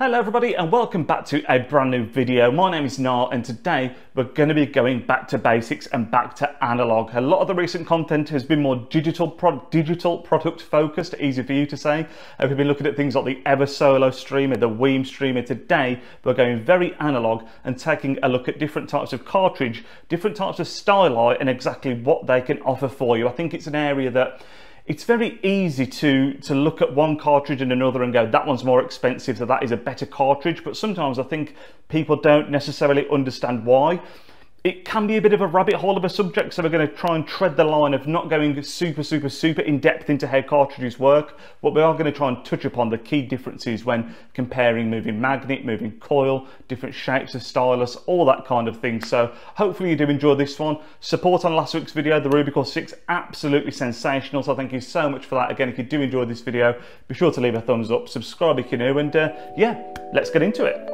Hello everybody and welcome back to a brand new video. My name is Niall and today we're going to be going back to basics and back to analog. A lot of the recent content has been more digital product focused, easy for you to say. We've been looking at things like the Ever Solo streamer, the Weem streamer. Today we're going very analog and taking a look at different types of cartridge, different types of styli and exactly what they can offer for you. I think it's an area that it's very easy to look at one cartridge and another and go, that one's more expensive, so that is a better cartridge. But sometimes I think people don't necessarily understand why. It can be a bit of a rabbit hole of a subject, so we're going to try and tread the line of not going super in depth into how cartridges work, but we are going to try and touch upon the key differences when comparing moving magnet, moving coil, different shapes of stylus, all that kind of thing. So hopefully you do enjoy this one. Support on last week's video, the Ruby Core 6, absolutely sensational, so thank you so much for that. Again, if you do enjoy this video, be sure to leave a thumbs up, subscribe if you're new, and yeah, let's get into it.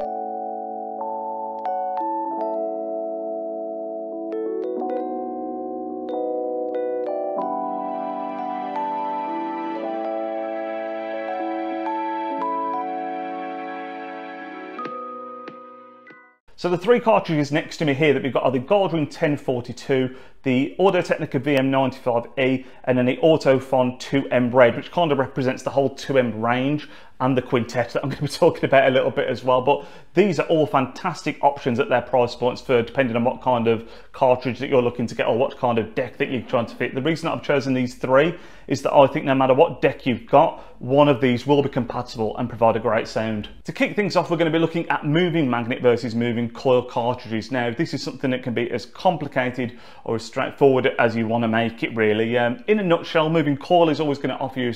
So the three cartridges next to me here that we've got are the Goldring 1042, the Audio Technica VM95E, and then the Ortofon 2M Red, which kind of represents the whole 2M range, and the Quintet that I'm going to be talking about a little bit as well. But these are all fantastic options at their price points for depending on what kind of cartridge that you're looking to get or what kind of deck that you're trying to fit. The reason that I've chosen these three is that I think no matter what deck you've got, one of these will be compatible and provide a great sound. To kick things off, we're going to be looking at moving magnet versus moving coil cartridges. Now, this is something that can be as complicated or as straightforward as you want to make it, really. In a nutshell, moving coil is always going to offer you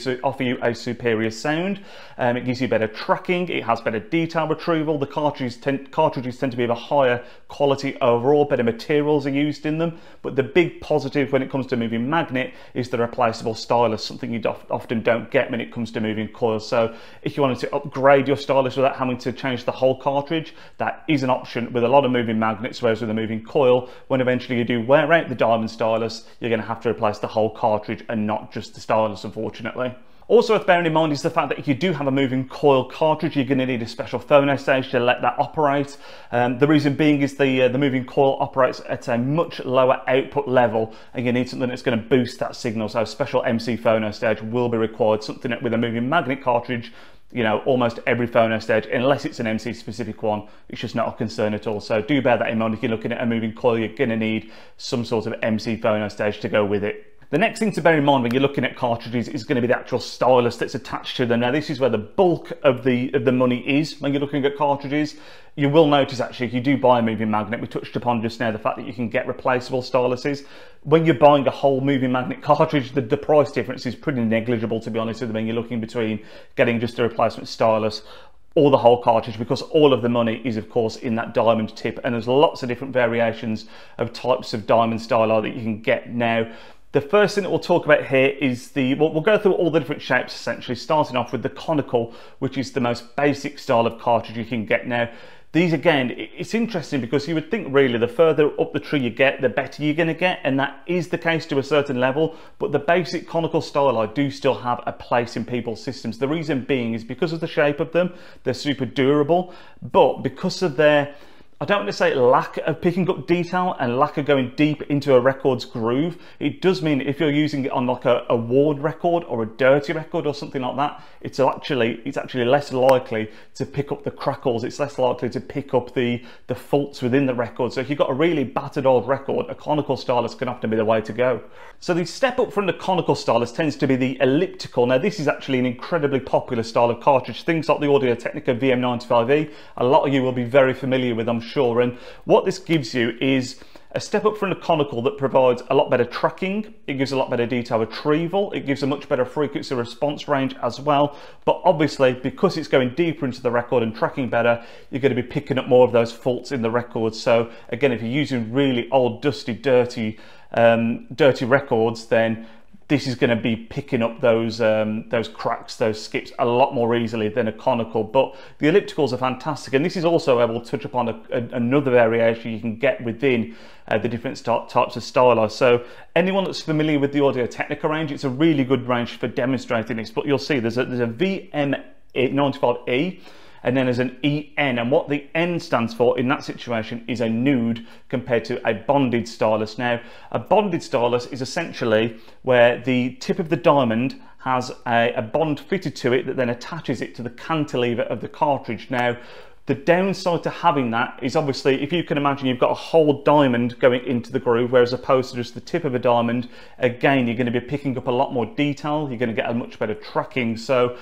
a superior sound. It gives you better tracking, it has better detail retrieval, the cartridges tend to be of a higher quality overall, better materials are used in them. But the big positive when it comes to moving magnet is the replaceable stylus, something you often don't get when it comes to moving coils. So if you wanted to upgrade your stylus without having to change the whole cartridge, that is an option with a lot of moving magnets, whereas with a moving coil, when eventually you do wear out the diamond stylus, you're going to have to replace the whole cartridge and not just the stylus, unfortunately. Also worth bearing in mind is the fact that if you do have a moving coil cartridge, you're going to need a special phono stage to let that operate. The reason being is the moving coil operates at a much lower output level and you need something that's going to boost that signal, so a special MC phono stage will be required, something that with a moving magnet cartridge, you know, almost every phono stage, unless it's an MC specific one, it's just not a concern at all. So do bear that in mind. If you're looking at a moving coil, you're going to need some sort of MC phono stage to go with it. The next thing to bear in mind when you're looking at cartridges is going to be the actual stylus that's attached to them. Now, this is where the bulk of the money is when you're looking at cartridges. You will notice, actually, if you do buy a moving magnet, we touched upon just now the fact that you can get replaceable styluses. When you're buying a whole moving magnet cartridge, the price difference is pretty negligible, to be honest with you, when you're looking between getting just a replacement stylus or the whole cartridge, because all of the money is of course in that diamond tip, and there's lots of different variations of types of diamond styli that you can get now. The first thing that we'll talk about here is we'll go through all the different shapes, essentially, starting off with the conical, which is the most basic style of cartridge you can get now. These, again, it's interesting because you would think really the further up the tree you get, the better you're going to get, and that is the case to a certain level, but the basic conical styli do still have a place in people's systems. The reason being is because of the shape of them, they're super durable, but because of their, I don't want to say lack of picking up detail and lack of going deep into a record's groove, it does mean if you're using it on like a ward record or a dirty record or something like that, it's actually less likely to pick up the crackles, it's less likely to pick up the faults within the record. So if you've got a really battered old record, a conical stylus can often be the way to go. So the step up from the conical stylus tends to be the elliptical. Now, this is actually an incredibly popular style of cartridge. Things like the Audio Technica VM95E, a lot of you will be very familiar with, I'm sure, and what this gives you is a step up from the conical that provides a lot better tracking, it gives a lot better detail retrieval, it gives a much better frequency response range as well, but obviously because it's going deeper into the record and tracking better, you're going to be picking up more of those faults in the record. So again, if you're using really old, dusty, dirty records, then this is going to be picking up those cracks, those skips a lot more easily than a conical. But the ellipticals are fantastic, and this is also able to touch upon another variation you can get within the different types of styli. So anyone that's familiar with the Audio Technica range, it's a really good range for demonstrating this, but you'll see there's a VM95E, and then there's an EN, and what the N stands for in that situation is a nude compared to a bonded stylus. Now, a bonded stylus is essentially where the tip of the diamond has a bond fitted to it that then attaches it to the cantilever of the cartridge. Now, the downside to having that is obviously, if you can imagine, you've got a whole diamond going into the groove, whereas opposed to just the tip of a diamond, again, you're going to be picking up a lot more detail, you're going to get a much better tracking. So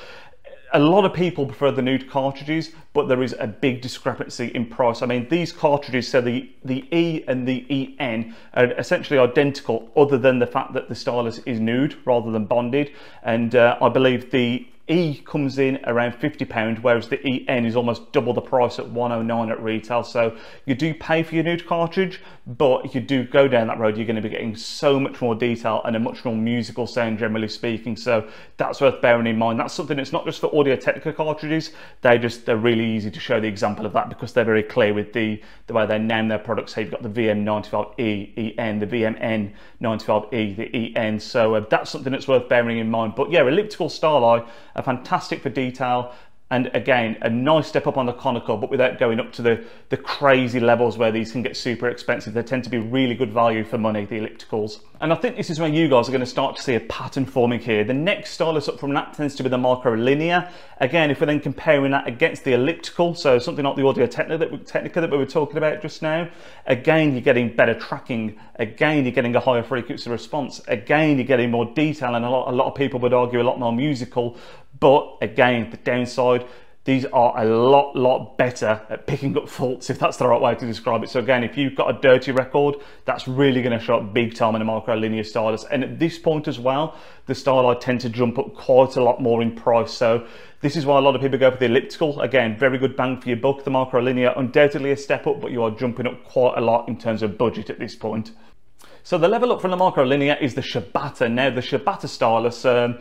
a lot of people prefer the nude cartridges, but there is a big discrepancy in price. I mean, these cartridges, so the E and the EN are essentially identical, other than the fact that the stylus is nude rather than bonded. And I believe the E comes in around £50, whereas the EN is almost double the price at £109 at retail. So you do pay for your nude cartridge, but if you do go down that road, you're going to be getting so much more detail and a much more musical sound, generally speaking. So that's worth bearing in mind. That's something that's not just for Audio Technica cartridges. They're really easy to show the example of that because they're very clear with the way they name their products. So you've got the VM95E, EN, the VMN95E, the EN. So that's something that's worth bearing in mind. But yeah, elliptical styli are fantastic for detail, and again, a nice step up on the conical, but without going up to the crazy levels where these can get super expensive. They tend to be really good value for money, the ellipticals. And I think this is where you guys are going to start to see a pattern forming here. The next stylus up from that tends to be the microlinear. Again, if we're then comparing that against the elliptical, so something like the Audio Technica that we were talking about just now, again, you're getting better tracking. Again, you're getting a higher frequency response. Again, you're getting more detail, and a lot of people would argue a lot more musical. But again, the downside, these are a lot better at picking up faults, if that's the right way to describe it. So again, if you've got a dirty record, that's really going to show up big time in a microlinear stylus. And at this point as well, the styli tend to jump up quite a lot more in price. So this is why a lot of people go for the elliptical. Again, very good bang for your buck. The microlinear, undoubtedly a step up, but you are jumping up quite a lot in terms of budget at this point. So the level up from the microlinear is the Shibata. Now, the Shibata stylus,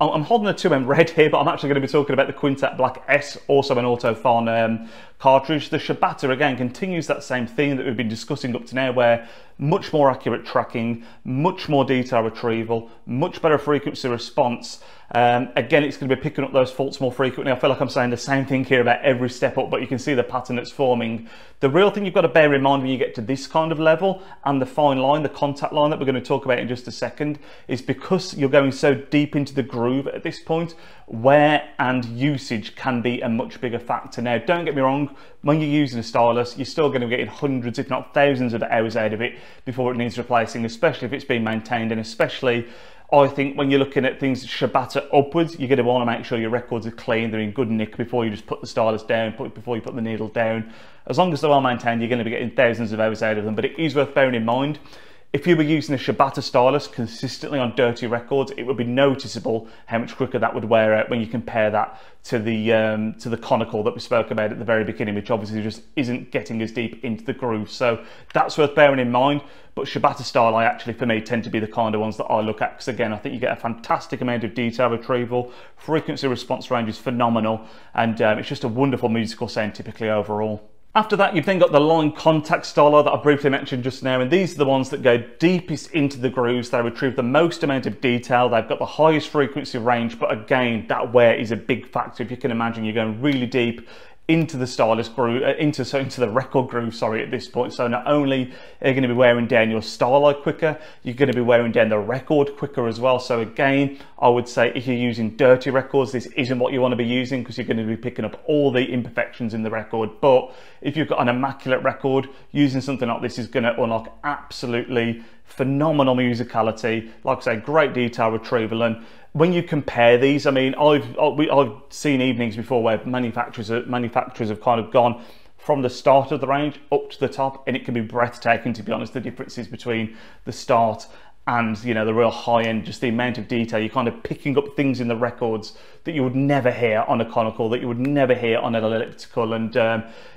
I'm holding a 2M Red here, but I'm actually going to be talking about the Quintet Black S, also an Ortofon cartridge. The Shibata, again, continues that same theme that we've been discussing up to now, where much more accurate tracking, much more detail retrieval, much better frequency response. Again, it's going to be picking up those faults more frequently. I feel like I'm saying the same thing here about every step up, but you can see the pattern that's forming. The real thing you've got to bear in mind when you get to this kind of level, and the fine line, the contact line that we're going to talk about in just a second, is because you're going so deep into the groove at this point, wear and usage can be a much bigger factor. Now, don't get me wrong, when you're using a stylus, you're still going to be getting hundreds, if not thousands of hours out of it before it needs replacing, especially if it's been maintained. And especially, I think, when you're looking at things Shibata upwards, you're going to want to make sure your records are clean, they're in good nick before you just put the stylus down, before you put the needle down. As long as they're well maintained, you're going to be getting thousands of hours out of them. But it is worth bearing in mind, if you were using a Shibata stylus consistently on dirty records, it would be noticeable how much quicker that would wear out when you compare that to the conical that we spoke about at the very beginning, which obviously just isn't getting as deep into the groove. So that's worth bearing in mind. But Shibata styli actually, for me, tend to be the kind of ones that I look at, because again, I think you get a fantastic amount of detail retrieval, frequency response range is phenomenal, and it's just a wonderful musical sound typically overall. After that, you've then got the line contact styli that I briefly mentioned just now, and these are the ones that go deepest into the grooves. They retrieve the most amount of detail, they've got the highest frequency range, but again, that wear is a big factor. If you can imagine, you're going really deep into the stylus groove, into the record groove, sorry, at this point. So not only are you going to be wearing down your styli quicker, you're going to be wearing down the record quicker as well. So again, I would say if you're using dirty records, this isn't what you want to be using, because you're going to be picking up all the imperfections in the record. But if you've got an immaculate record, using something like this is going to unlock absolutely phenomenal musicality, like I say, great detail retrieval. And when you compare these, I mean, I've seen evenings before where manufacturers have kind of gone from the start of the range up to the top, and it can be breathtaking, to be honest, the differences between the start and, you know, the real high end, just the amount of detail. You're kind of picking up things in the records that you would never hear on a conical, that you would never hear on an elliptical. And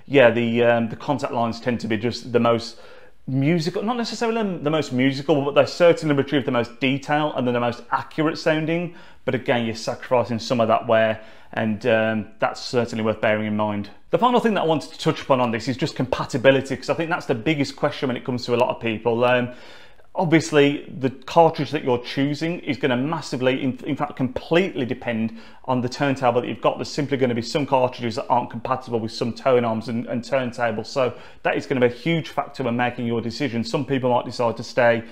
yeah, the contact lines tend to be just the most musical, not necessarily the most musical, but they certainly retrieve the most detail and the most accurate sounding. But again, you're sacrificing some of that wear, and that's certainly worth bearing in mind. The final thing that I wanted to touch upon on this is just compatibility, because I think that's the biggest question when it comes to a lot of people. Obviously, the cartridge that you're choosing is going to massively, in fact, completely depend on the turntable that you've got. There's simply going to be some cartridges that aren't compatible with some tone arms and turntables. So that is going to be a huge factor when making your decision. Some people might decide to stay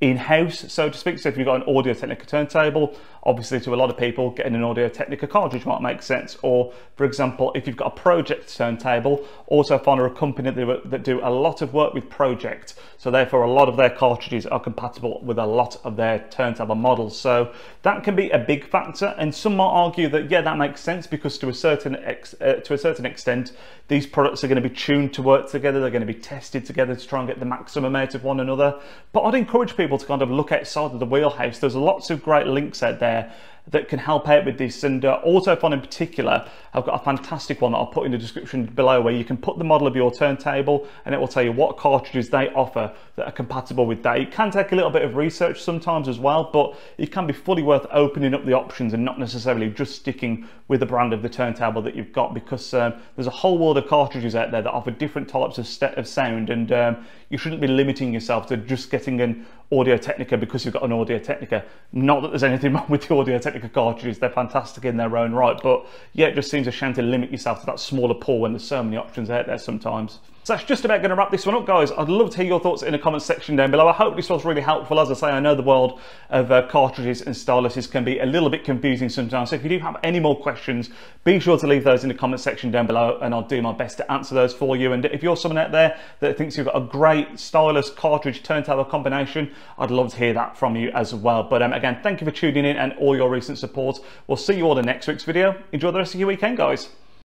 in-house, so to speak. So if you've got an Audio Technica turntable, obviously to a lot of people getting an Audio Technica cartridge might make sense. Or for example, if you've got a Pro-Ject turntable, Ortofon are a company that do a lot of work with Pro-Ject, so therefore a lot of their cartridges are compatible with a lot of their turntable models. So that can be a big factor, and some might argue that yeah, that makes sense, because to a certain extent these products are going to be tuned to work together, they're going to be tested together to try and get the maximum out of one another. But I'd encourage people to kind of look outside of the wheelhouse. There's lots of great links out there that can help out with this, and Ortofon in particular, I've got a fantastic one that I'll put in the description below, where you can put the model of your turntable and it will tell you what cartridges they offer that are compatible with that. It can take a little bit of research sometimes as well, but it can be fully worth opening up the options and not necessarily just sticking with the brand of the turntable that you've got, because there's a whole world of cartridges out there that offer different types of sound, and you shouldn't be limiting yourself to just getting an Audio Technica because you've got an Audio Technica. Not that there's anything wrong with the Audio Technica cartridges, they're fantastic in their own right, but yeah, it just seems a shame to limit yourself to that smaller pool when there's so many options out there sometimes. So that's just about going to wrap this one up, guys. I'd love to hear your thoughts in the comments section down below. I hope this was really helpful. As I say, I know the world of cartridges and styluses can be a little bit confusing sometimes, so if you do have any more questions, be sure to leave those in the comments section down below and I'll do my best to answer those for you. And if you're someone out there that thinks you've got a great stylus cartridge turntable combination, I'd love to hear that from you as well. But again, thank you for tuning in and all your recent support. We'll see you all in next week's video. Enjoy the rest of your weekend, guys.